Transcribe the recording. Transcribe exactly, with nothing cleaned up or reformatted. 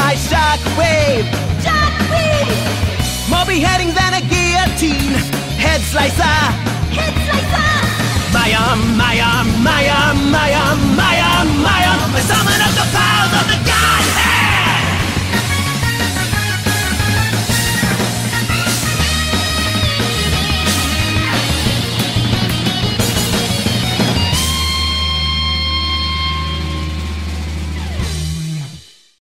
my shockwave. Shockwave! I'll be heading that